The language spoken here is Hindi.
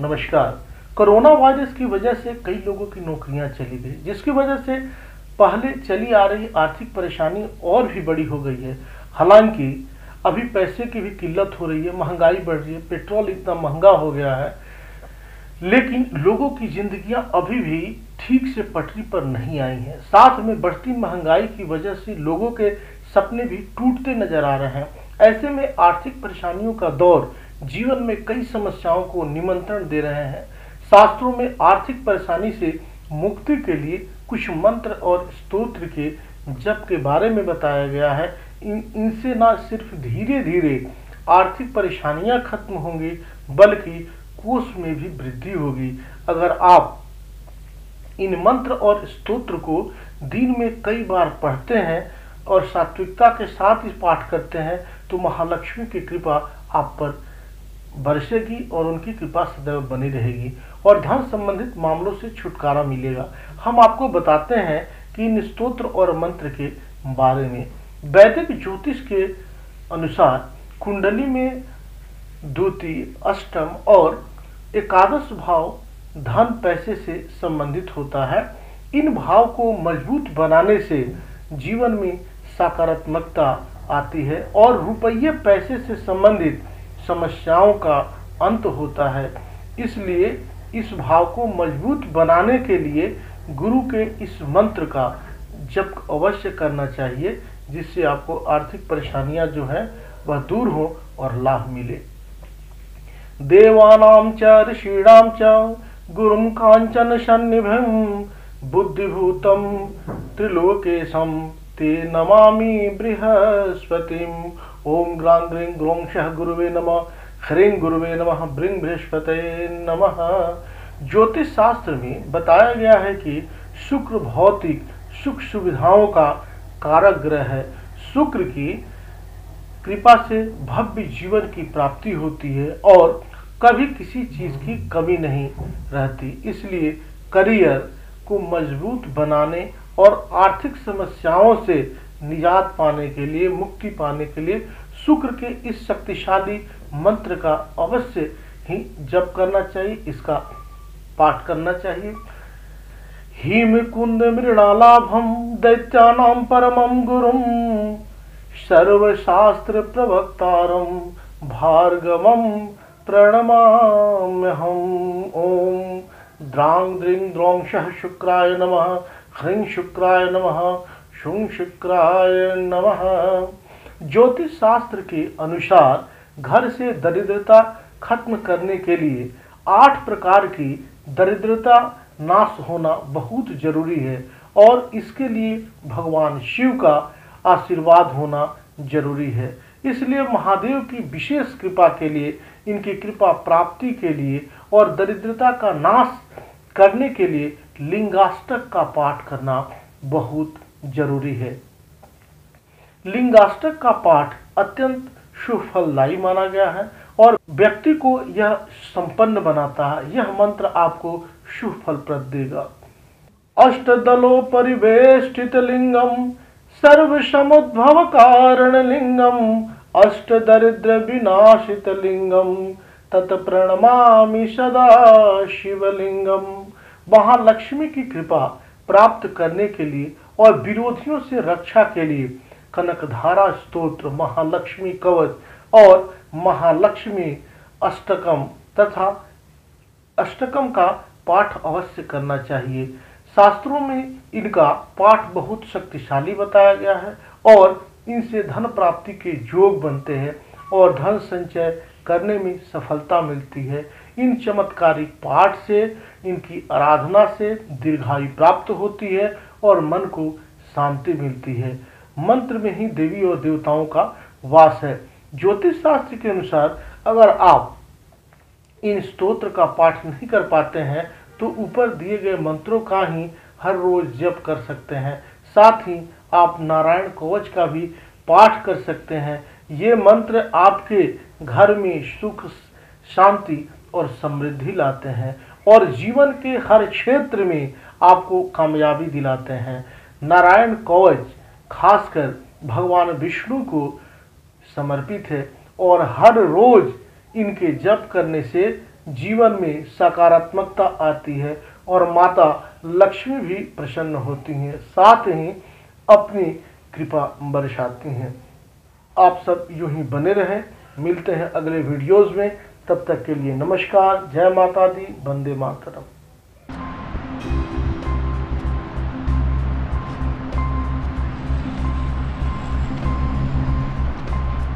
नमस्कार। कोरोना वायरस की वजह से कई लोगों की नौकरियां चली गई, जिसकी वजह से पहले चली आ रही आर्थिक परेशानी और भी बड़ी हो गई है। हालांकि अभी पैसे की भी किल्लत हो रही है, महंगाई बढ़ रही है, पेट्रोल इतना महंगा हो गया है, लेकिन लोगों की जिंदगियां अभी भी ठीक से पटरी पर नहीं आई हैं। साथ में बढ़ती महंगाई की वजह से लोगों के सपने भी टूटते नजर आ रहे हैं। ऐसे में आर्थिक परेशानियों का दौर जीवन में कई समस्याओं को निमंत्रण दे रहे हैं। शास्त्रों में आर्थिक परेशानी से मुक्ति के लिए कुछ मंत्र और स्तोत्र के जप के बारे में बताया गया है। इनसे ना सिर्फ धीरे धीरे आर्थिक परेशानियां खत्म होंगी, बल्कि कोष में भी वृद्धि होगी। अगर आप इन मंत्र और स्तोत्र को दिन में कई बार पढ़ते हैं और सात्विकता के साथ ही पाठ करते हैं तो महालक्ष्मी की कृपा आप पर बरसेगी और उनकी कृपा सदैव बनी रहेगी और धन संबंधित मामलों से छुटकारा मिलेगा। हम आपको बताते हैं कि इन स्तोत्र और मंत्र के बारे में। वैदिक ज्योतिष के अनुसार कुंडली में द्वितीय, अष्टम और एकादश भाव धन पैसे से संबंधित होता है। इन भाव को मजबूत बनाने से जीवन में सकारात्मकता आती है और रुपये पैसे से संबंधित समस्याओं का अंत होता है। इसलिए इस भाव को मजबूत बनाने के लिए गुरु के इस मंत्र का जप अवश्य करना चाहिए, जिससे आपको आर्थिक परेशानियां जो है वह दूर हो और लाभ मिले। देवानां च ऋषीणां च गुरुं कांचन सन्निभं बुद्धिभूतं त्रिलोकेशं ते नमामि बृहस्पतिं। ओम ग्रां ग्रीं ग्रों शः गुरुवे नमः, ह्रीं गुरुवे नमः, ब्रीं बृहस्पतये नमः। ज्योतिष शास्त्र में बताया गया है कि शुक्र भौतिक सुख सुविधाओं का कारक ग्रह है। शुक्र की कृपा से भव्य जीवन की प्राप्ति होती है और कभी किसी चीज की कमी नहीं रहती। इसलिए करियर को मजबूत बनाने और आर्थिक समस्याओं से निजात पाने के लिए, मुक्ति पाने के लिए शुक्र के इस शक्तिशाली मंत्र का अवश्य ही जप करना चाहिए, इसका पाठ करना चाहिए। हिम कुंद मृणालाभम दैत्यानां परमं गुरुम सर्वशास्त्र प्रवक्तारं भार्गवं प्रणमाम्यहं। ओम द्रां द्रीं द्रौं शः शुक्राय नमः, ह्रीं शुक्राय नमः, शुं शुक्राय नमः। ज्योतिष शास्त्र के अनुसार घर से दरिद्रता खत्म करने के लिए 8 प्रकार की दरिद्रता नाश होना बहुत जरूरी है और इसके लिए भगवान शिव का आशीर्वाद होना जरूरी है। इसलिए महादेव की विशेष कृपा के लिए, इनकी कृपा प्राप्ति के लिए और दरिद्रता का नाश करने के लिए लिंगाष्टक का पाठ करना बहुत जरूरी है। लिंगाष्टक का पाठ अत्यंत शुभ फलदायी माना गया है और व्यक्ति को यह संपन्न बनाता है। यह मंत्र आपको शुभ फल प्रद देगा। अष्टदलो परिवेष्टित लिंगम सर्वसमुद्भव कारण लिंगम अष्ट दरिद्र विनाशित लिंगम तत् प्रणमामि सदा शिवलिंगम। महालक्ष्मी की कृपा प्राप्त करने के लिए और विरोधियों से रक्षा के लिए कनकधारा स्तोत्र, महालक्ष्मी कवच और महालक्ष्मी अष्टकम तथा अष्टकम का पाठ अवश्य करना चाहिए। शास्त्रों में इनका पाठ बहुत शक्तिशाली बताया गया है और इनसे धन प्राप्ति के योग बनते हैं और धन संचय करने में सफलता मिलती है। इन चमत्कारी पाठ से, इनकी आराधना से दीर्घायु प्राप्त होती है और मन को शांति मिलती है। मंत्र में ही देवी और देवताओं का वास है। ज्योतिष शास्त्र के अनुसार अगर आप इन स्तोत्र का पाठ नहीं कर पाते हैं तो ऊपर दिए गए मंत्रों का ही हर रोज जप कर सकते हैं। साथ ही आप नारायण कवच का भी पाठ कर सकते हैं। ये मंत्र आपके घर में सुख, शांति और समृद्धि लाते हैं और जीवन के हर क्षेत्र में आपको कामयाबी दिलाते हैं। नारायण कवच खासकर भगवान विष्णु को समर्पित है और हर रोज इनके जप करने से जीवन में सकारात्मकता आती है और माता लक्ष्मी भी प्रसन्न होती हैं, साथ ही अपनी कृपा बरसाती हैं। आप सब यूं ही बने रहें, मिलते हैं अगले वीडियोस में। तब तक के लिए नमस्कार, जय माता दी, वंदे मातरम।